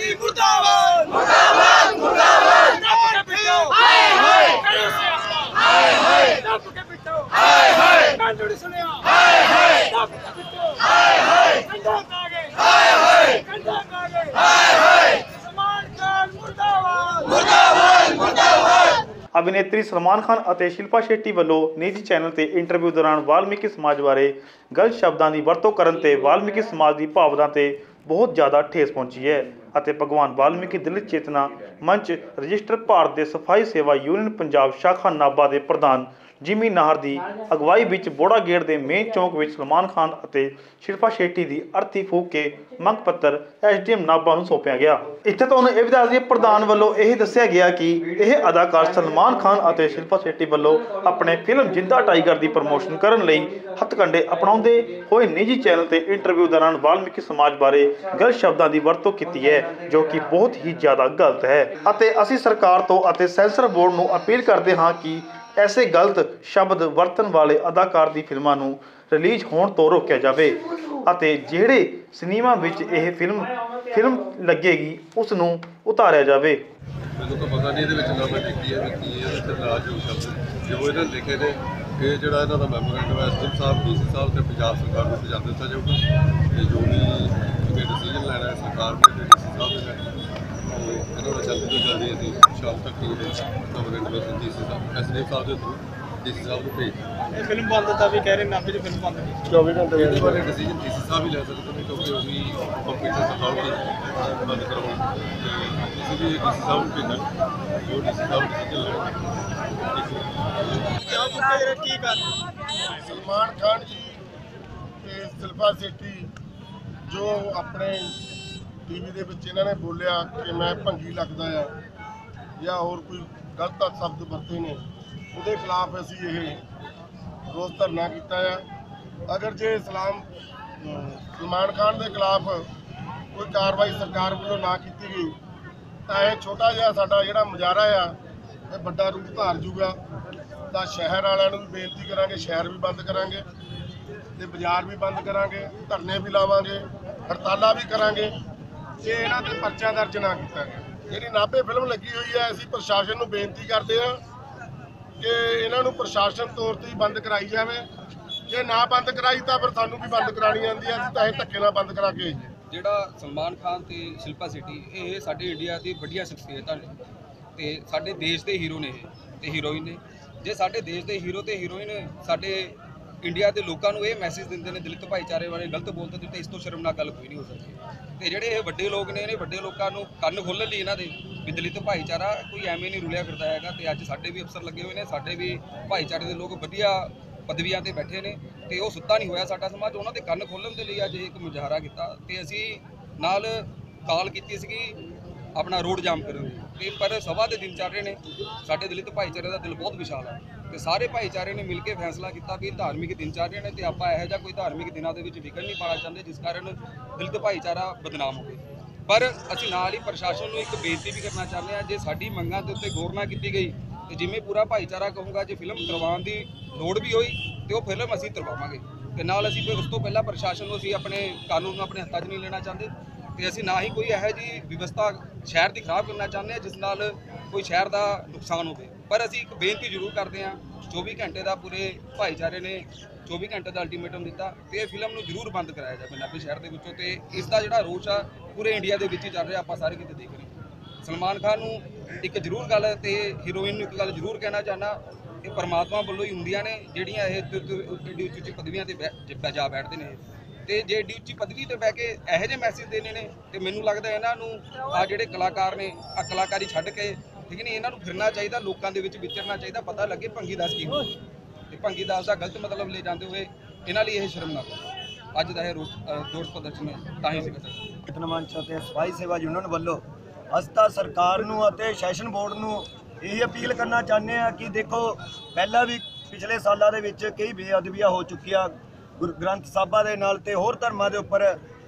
शेट्टी मुर्दाबाद मुर्दाबाद मुर्दाबाद हाय हाय हाय हाय हाय हाय मैं थोड़ी सुनिया हाय हाय हाय हाय जिंदा टाइगर हाय हाय जिंदा टाइगर हाय हाय सलमान खान मुर्दाबाद मुर्दाबाद मुर्दाबाद। अभिनेत्री सलमान खान और शिल्पा शेट्टी वालों निजी चैनल से इंटरव्यू दौरान वाल्मीकि समाज बारे गलत शब्दों की वरतों करने से वाल्मीकि समाज की भावना से बहुत ज़्यादा ठेस पहुंची है। भगवान वाल्मीकि दलित चेतना मंच रजिस्टर भारत के सफाई सेवा यूनियन पंजाब शाखा नाभा के प्रधान जिमी नाहर की अगवाई में बोड़ा गेट के मेन चौक में सलमान खान और शिल्पा शेट्टी की अर्थी फूक के मंग पत्र SDM नाभा को सौंपया गया। इतने तो उन्हें यह भी दस दिए प्रधान वालों यही दस्या गया कि यह अदाकार सलमान खान और शिल्पा शेट्टी वालों अपने फिल्म जिंदा टाइगर की प्रमोशन करने हथकंडे अपनाते हुए निजी चैनल से इंटरव्यू दौरान वाल्मीकि समाज बारे गलत शब्दों की वरतों की है जो कि बहुत ही ज़्यादा गलत है। असीं सरकार तो सेंसर बोर्ड को अपील करते हाँ कि ऐसे गलत शब्द वरतन वाले अदाकार की फिल्मों को रिलीज होने तो रोकिया जाए। जिहड़े सिनेमा विच यह फिल्म लगेगी उसनू उतारिया जाए। मुझे तो पता नहीं है डिसीजन लैना है सरकार ने तो जल्दी तो जल्दी अभी शाम तक ही SDM साहब के थ्रू DC साहब को भेज फिल्म बंद था भी कह रहे नाभे जो फिल्म बंद 24 घंटे बारे डिसीजन DC साहब ही ले सकते हैं क्योंकि अभी कंपटीशन सरकार बंद करवाना इसीलिए DC साहब के अंदर जो DC साहब डिसीजन लेना क्या मुद्दा की बात सलमान खान जी शिल्पा शेट्टी जो अपने टीवी के इन्हों ने बोलिया कि मैं भंगी लगता है या होर कोई गलत शब्द वरते ने उसके खिलाफ असी यह रोस धरना किया। अगर जे सलमान खान के खिलाफ कोई कार्रवाई सरकार वालों ना की गई तो यह छोटा जहा साडा जिहड़ा मुजाहरा आ यह बड़ा रूप धार जूगा। तो शहर वालों भी बेनती करांगे शहर भी बंद करांगे तो बाजार भी बंद करांगे धरने भी लावांगे हड़ताल भी करांगे। ये इन्हां ते परचा दर्ज ना किया गया जिहड़ी नाभे फिल्म लगी हुई है असीं प्रशासन नूं बेनती करते हैं कि इन्हां नूं प्रशासन तौर ते बंद कराई जाए। जे ना बंद कराई तो फिर सानूं भी बंद करानी आंदी है तो यह धक्के नाल बंद करा के जिहड़ा सलमान खान ते शिल्पा शेट्टी ये साडे इंडिया दी वड्डियां शख्सियतां ने ते साडे देश दे हीरो ने ते हीरोइन ने। जे साडे देश दे हीरो ते हीरोइन साडे इंडिया के लोगों को यह मैसेज देंगे ने दलित भाईचारे बारे गलत बोलते हैं तो इस तो शर्मनाक गल कोई नहीं हो सकती। तो जोड़े ये व्डे लोग ने व्डे लोगों कन्न खोलन लिए इन्होंने भी दलित भाईचारा कोई एवें नहीं रुलिया करता है। तो अज साढ़े भी अफसर लगे हुए हैं साढ़े भी भाईचारे के लोग वधिया पदवियां ते बैठे ने तो वह सुता नहीं होया साडा समाज उन्होंने कन्न खोलन के लिए अज एक मुजाहरा किया। तो असी नाल काल की सी अपना रोड जाम करो पर सभा के दिन चल रहे हैं। साढ़े दलित भाईचारे का दिल बहुत विशाल है तो सारे भाईचारे ने मिलकर फैसला किया भी धार्मिक दिन चल रहे हैं तो आप यह कोई धार्मिक दिनों के विघन नहीं पाना चाहते जिस कारण दलित भाईचारा बदनाम हो। पर असीं नाल ही प्रशासन को एक बेनती भी करना चाहते हैं जे साडी मंगां दे उत्ते गौर ना की गई तो जिमें पूरा भाईचारा कहूँगा जे फिल्म करवाउण दी लोड़ भी होई तो वह फिल्म असीं करवावांगे। तो नाल असीं फिर उस तो पहला प्रशासन असीं अपने कानून को अपने हत्था 'च नहीं लेना चाहते तो असीं ना ही कोई यह जी व्यवस्था शहर की खराब करना चाहते हैं जिस नाल कोई शहर का नुकसान हो। पर असीं एक बेनती जरूर करते हैं 24 घंटे का पूरे भाईचारे ने 24 घंटे का अल्टीमेटम दिता तो यह फिल्म को जरूर बंद कराया जाए नाभे शहर के विचों। तो इसका जोड़ा रोष आ पूरे इंडिया के विच ही चल रहा आप सारे कितने देख रहे हैं। सलमान खान को एक जरूर गल तो हीरोइन को एक गल जरूर कहना चाहना ये परमात्मा वालों ही होंदियां ने जिहड़ियां एड्डी उच्ची उच्ची पदवियां ते जा बैठते हैं तो जे एड्डी उच्ची पदवी तो बह के यह जे मैसेज देने ने तो मैनूं लगता इन्हों आ जिहड़े कलाकार ने आ कलाकारी छड्ड के ठीक नहीं इन्हों फिरना चाहिए लोगों के विचरना चाहिए पता लगे भंगी दास की हो भंगी दास का गलत मतलब ले जाते हुए इन्हों लिए यह शर्मनाक अज का यह रोष प्रदर्शन है। तां ही कितन मंच सफाई सेवा यूनियन वालों अस्था सरकार नूं अते सैशन बोर्ड नूं यही अपील करना चाहते हैं कि देखो पहला भी पिछले सालों के विच कई बेअदबियां हो चुकिया गुरु ग्रंथ साहिबा दे नाल ते होर धर्मां दे उपर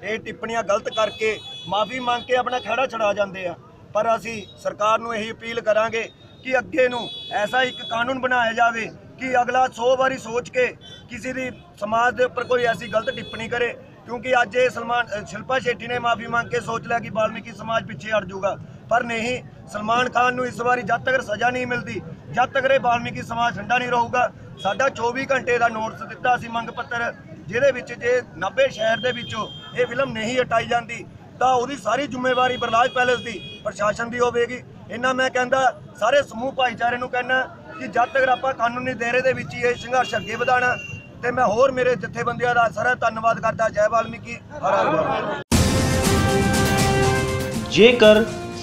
ये टिप्पणियां गलत करके माफ़ी मांग के अपना खड़ा छड़ा जाते हैं। पर असी सरकार नूं यही अपील करांगे कि अगे नूं ऐसा एक कानून बनाया जाए कि अगला 100 बारी सोच के किसी दी समाज दे उपर कोई ऐसी गलत टिप्पणी करे क्योंकि अज ये सलमान शिल्पा शेट्टी ने माफ़ी मांग के सोच लिया कि वाल्मीकि समाज पिछे हट जाऊगा, पर नहीं, सलमान खान नूं इस बारी जद तक सज़ा नहीं मिलती, जद तक ये वाल्मीकि समाज ठंडा नहीं रहूगा। साढ़ा 24 घंटे का नोटिस दिता असी मंग पत्र, जिहदे जे 90 शहर के फिल्म नहीं हटाई जाती तो वो सारी जिम्मेवारी बरलाज पैलेस की प्रशासन की होगी। इन्ना मैं कहता सारे समूह भाईचारे को कहना कि जब तक आप कानूनी दायरे के संघर्ष अगे बढ़ाना। तो मैं होर मेरे जथेबंदियों का सारा धन्यवाद करता। जय वाल्मीकि, हर हर वाल्मीकि। जेकर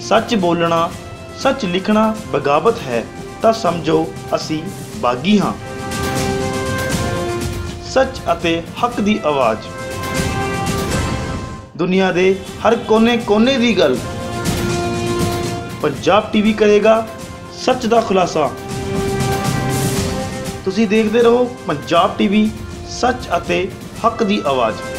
सच बोलना, सच लिखना बगावत है तो समझो असी बागी हाँ। सच अते हक दी आवाज़, दुनिया दे हर कोने कोने दी गल। पंजाब टीवी करेगा सच दा खुलासा। तुसी देखते रहो पंजाब टीवी, सच अते हक दी आवाज़।